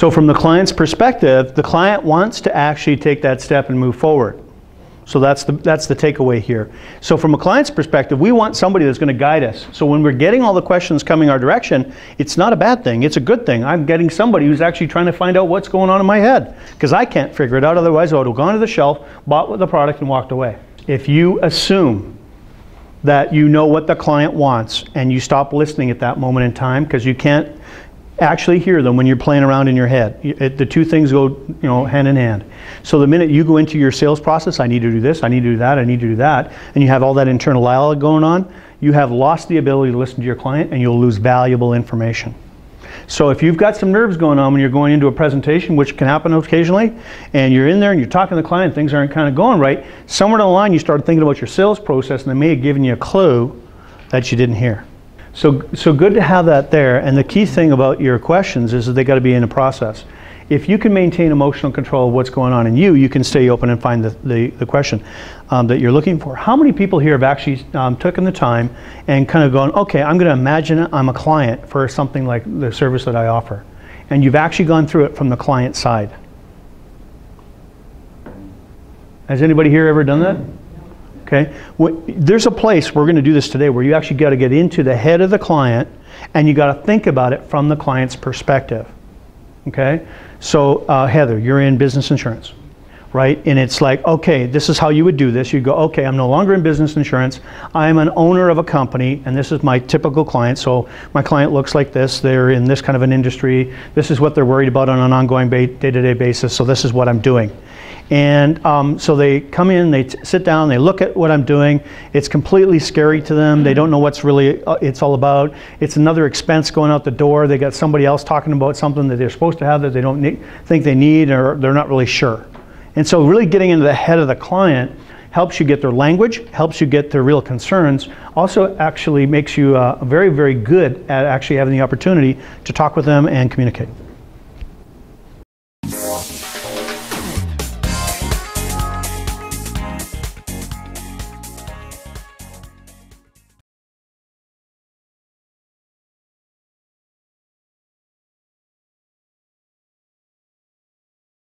So from the client's perspective, the client wants to actually take that step and move forward. So that's the takeaway here. So from a client's perspective, we want somebody that's going to guide us. So when we're getting all the questions coming our direction, it's not a bad thing. It's a good thing. I'm getting somebody who's actually trying to find out what's going on in my head, because I can't figure it out. Otherwise, I would have gone to the shelf, bought the product, and walked away. If you assume that you know what the client wants and you stop listening at that moment in time because you can't actually hear them when you're playing around in your head. The two things go, you know, hand in hand. So the minute you go into your sales process, I need to do this, I need to do that, I need to do that, and you have all that internal dialogue going on, you have lost the ability to listen to your client and you'll lose valuable information. So if you've got some nerves going on when you're going into a presentation, which can happen occasionally, and you're in there and you're talking to the client, things aren't kind of going right, somewhere down the line you start thinking about your sales process and they may have given you a clue that you didn't hear. So good to have that there, and the key thing about your questions is that they got to be in a process. If you can maintain emotional control of what's going on in you, you can stay open and find the question that you're looking for. How many people here have actually taken the time and kind of gone, okay, I'm going to imagine I'm a client for something like the service that I offer, and you've actually gone through it from the client side? Has anybody here ever done that? Okay. There's a place, we're going to do this today, where you actually got to get into the head of the client and you got to think about it from the client's perspective. Okay. So Heather, you're in business insurance, right? And it's like, okay, this is how you would do this. You go, okay, I'm no longer in business insurance. I'm an owner of a company and this is my typical client. So my client looks like this. They're in this kind of an industry. This is what they're worried about on an ongoing day-to-day basis. So this is what I'm doing. And so they come in, they sit down, they look at what I'm doing. It's completely scary to them. They don't know what's really it's all about. It's another expense going out the door. They got somebody else talking about something that they're supposed to have that they don't think they need, or they're not really sure. And so really getting into the head of the client helps you get their language, helps you get their real concerns, also actually makes you very, very good at actually having the opportunity to talk with them and communicate.